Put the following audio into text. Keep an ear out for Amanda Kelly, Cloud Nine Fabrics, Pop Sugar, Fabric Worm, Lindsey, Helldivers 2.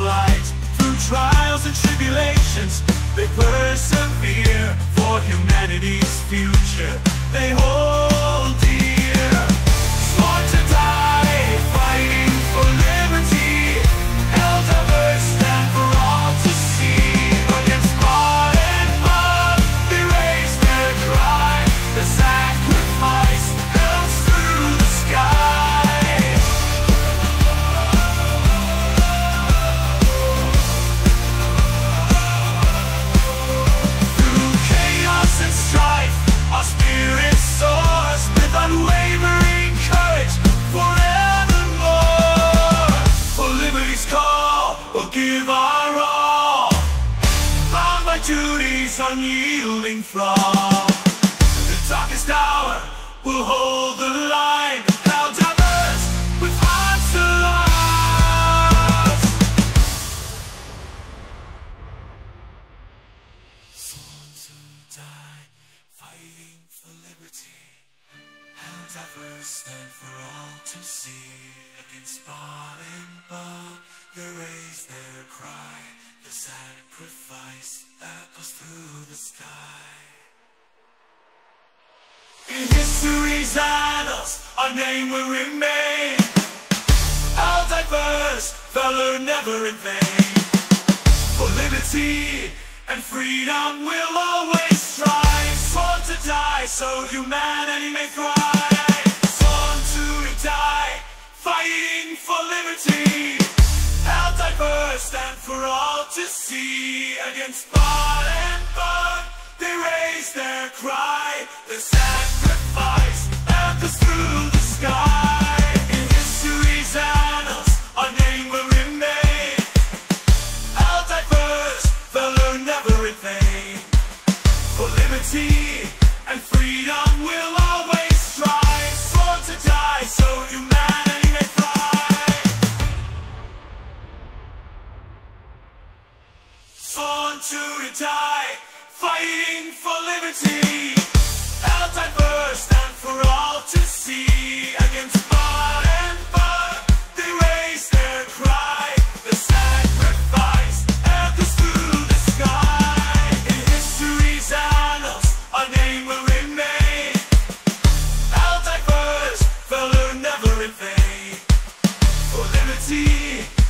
light. Through trials and tribulations, they persevere for humanity's future. They hold dear. Sworn to die, fighting for liberty. Helldivers stand for all to see. Against God and love, they raise their cry. The sacrifice hells through the sky. Through chaos and strife, our spirit soars with unwavering courage forevermore. For liberty's call, we'll give our all, bound by duty's unyielding thrall. The darkest hour, we'll hold the line. Helldivers, with hearts alive. Sworn to die, fighting for liberty. Helldivers stand for all to see. Against bar and bar, they raise their cry. The sacrifice echoes through the sky. In history's annals, our name will remain. Helldivers, valor never in vain. For liberty and freedom we'll always strive. Sworn to die so humanity may thrive. Sworn to die, fighting for liberty. Helldivers stand for all to see. Against bar and bar, they raise their cry. The sacrifice echoes through the sky. In history's annals, our name will remain. Helldivers, valor never in vain. For liberty and freedom we'll always strive. Sworn to die so humanity may thrive. Sworn to die, fighting for liberty. Helldivers stand for all to see. Against bar and bar, they raise their cry. The sacrifice echoes through the sky. In history's annals, our name will remain. Helldivers, valor never in vain. For liberty